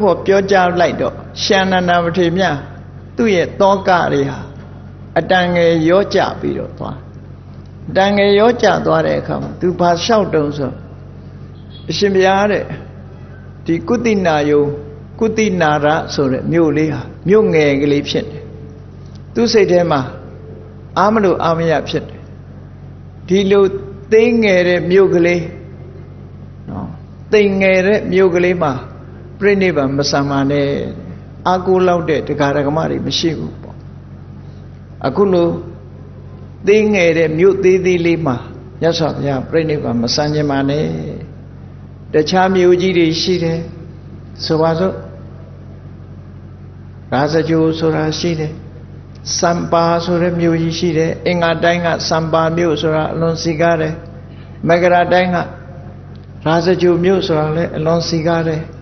what your job like though. Shannon, I'm telling you, do you talk area? I dang a your job, you don't. Dang a your job, what I come to pass out also. Shimiare, the good in Nayo, good in Nara, so that newly, new negligent. Do say them, I'm a little army absent. The little thing a mugly, no, thing a mugly ma. Preniba masamane aku laude tegara kemari mesiu. Aku lu tinggal di mudi di lima. Jasanya preniba masanya mane. Dacam yuji di sini. Sebaso rasa jauh surah sini. Sampah surah yuji sini. Ingat ingat sampah yuji surah lonsigare. Megera ingat rasa jauh yuji surah lonsigare.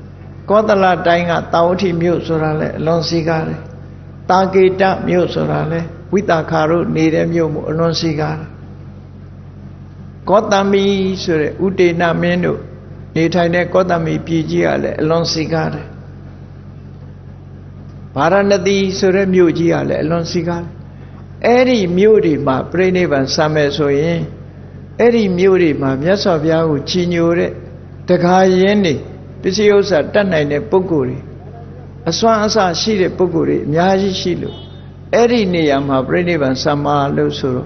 Kodala dainga tauti mute sorale, lonsigare. Tagita mute sorale, witakaru nidem yomu, lonsigare. Kodami sure, udena menu, nitane kodami pigiale, lonsigare. Paranadi sure mugiale, lonsigare. Eri muri ma prenevan samesoye. Eri muri ma miasaviau chinure, tegayeni. This is a done in a poguri. A swan saw she the poguri, Miaji Shilu. Eri Niam have Renivan Sama Lusuru.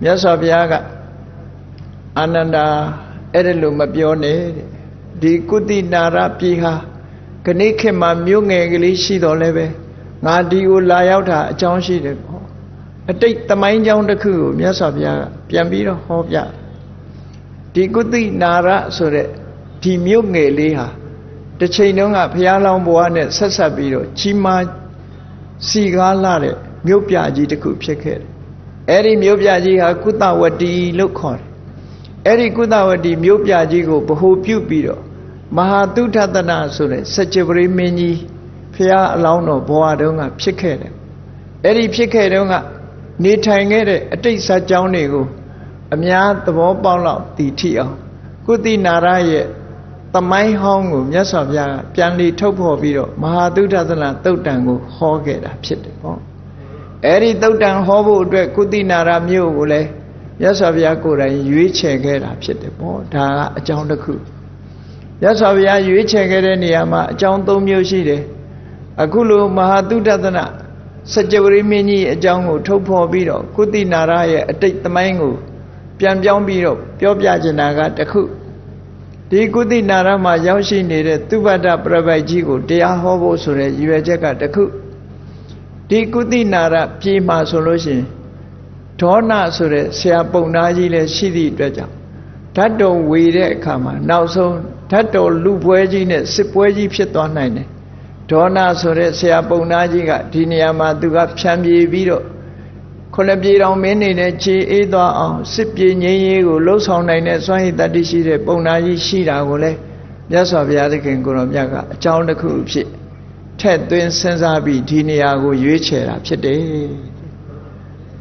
Miasaviaga Ananda Erelu Mabione, the Kudi Nara Piha, Kaneke Mamung English Doleve, Nadi Ulayota, John Shido. I take the mind down the Ku, Miasaviaga, Piambiro Hovia. The Kudi Nara Sure. Timyo ngeliha, the chainung up Yalambwane, Sasabiro, Chima Sigalare, Myopiaji the Kupshake. Eri Myopiaji Hakutawa di Lokon. Eri Kudawa di Myopiaji go, Boho Pupiro. Mahatu Tatana Sure, such a very many Pia Launo Boadunga Pshake. Eri Pshake, Nitangere, a Tisa Jaunego, Amia the Bobaula, the Tio. Kudi Naraye. The my home, yes, of ya, pianly topo video, Mahadu Tazana, Totango, Hogget, upset. Eri Totan Hobo, Kudi Nara Mule, yes, of Yakura, you check upset the ball, Tara, John the Coup. Yes, of ya, you check it in Yama, John Tomio Shide, Akulu, Mahadu Tazana, such a very mini, a jungle, topo video, Kudi Naraye, take the mango, Pian John Biro, Piopiajanaga, the Coup. The good in Narama Yoshi needed Tubada Bravajigo, they are hobo sore, you are Jacka the cook. The good in Nara Pima Solution Torna Sure, Siaponaji, the city dredger. Tato Wede Kama, now so Tato Lubuajin, Sipuaji Pietonine. Torna Sure, Siaponajiga, Diniama Duga Chambi Vido. Colabira many chi either on Sipin Yego, Los Honai, Swahi, that is the Bonaji Shira Gole, just of Yadakan Goromiaga, John the Kupsi, Ted Dwayne Sensabi, Tiniago, Yuichera, Pede.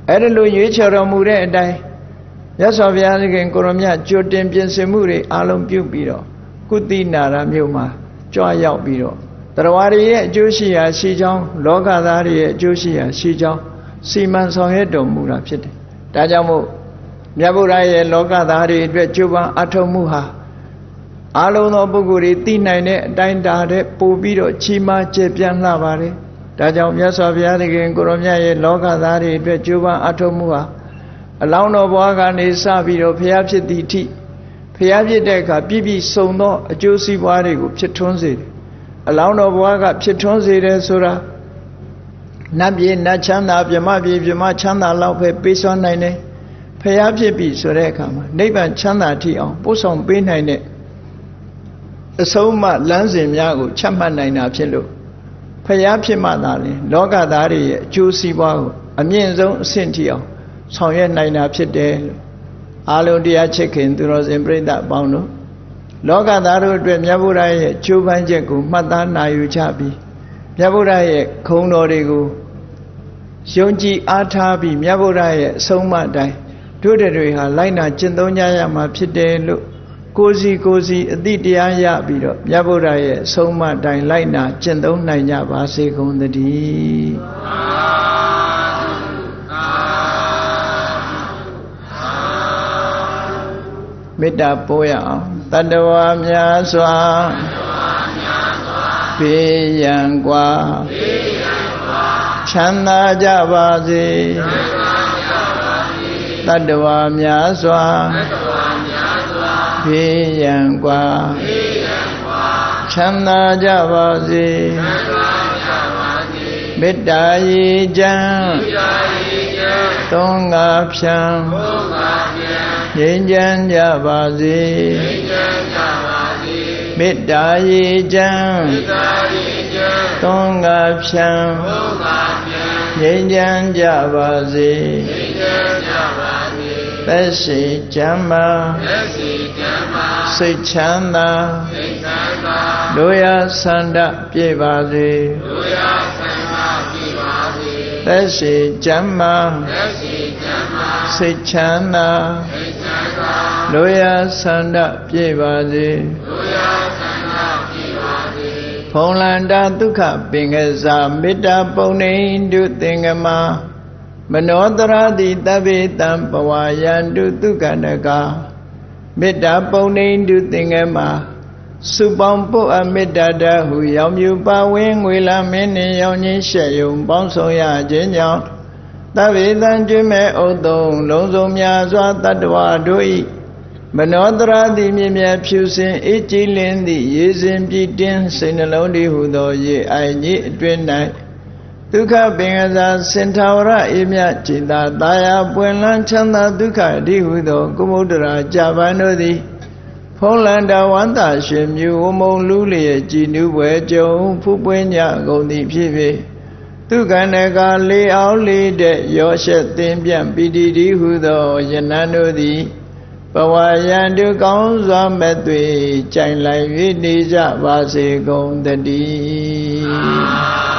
Adelo Yuichera Mure and I, just of Yadakan Goromia, Jordan Piensemure, Alum Pupiro, Kutina Ramuma, Joya Biro, Drawari, Josia, Sijong, Logadari, Josia, Sijong. Siman Sohedom Mura Pit. Tajamo Yaburai Logadari Juba Atomuha Alono Buguri Tinine Dindade Pubido Chima Chepian Lavare Tajam Yasaviari and Goromia Logadari Juba Atomuha Alano Wagani Saviro Piachi DT Piachi Deca Bibi Sono Josi Warigu Chetonzi Alano Waga Chetonzi and Sura Nabi Nachana Vyama Vyama Chana Laupe Pison Nine Yonji Atabi, Myaburaya, Soma Dai, Duderiha, Lina, Chendonya, Mapide, Kozi, Kozi, Didia Yabido, Myaburaya, Soma Dai, Lina, Chendona Yabase, Gondadi. Meta Poya, Tandawa Myaswa, Piyangwa. Chanda Javasi, Tadwa Myaswa, Piyangwa, Chanda Javasi, Bidayi Jan, Tonga Pshan, Yinjan Javasi, Bidayi Jan, Tonga Pshan. Yinjan Javasi, Pessi Jama, Sichana, Loya Sanda Pivasi, Pessi Jama, Sichana, Loya Sanda Pivasi. Polanda Dukha Pingasa Mita Pone Dutingama Manodara Ditavitam Pawayan Dutukanaka Mita Pone Dutingama Supampo Amidada Hu Yam Yupa Wing Willa Mini Yoni Shayum Bonsoya Jinyon Tavitan Jume Odon Lozomia Zatadwa Dui Manodra di Mimia Pusin, Ichi Lindi, Yizim Jitin, Sinalodi Hudo Ye, I need twin night. Duka Bingaza, Centaura, Imia Chita, Daya, Buenlan Chanda, Duka, Di Hudo, Kumudra, Javano di Polanda, Wanda, Shim, you, Umo Luli, Jinu, Wejo, Pupunya, Gondi Pivi. Duka Naga, Li, Auli, De, Yoshet, Timbian, Bidi, Di Hudo, Yanano di. Pawayandu Kaunza Metwi, Chain Lai Vidija Vase Gondadi.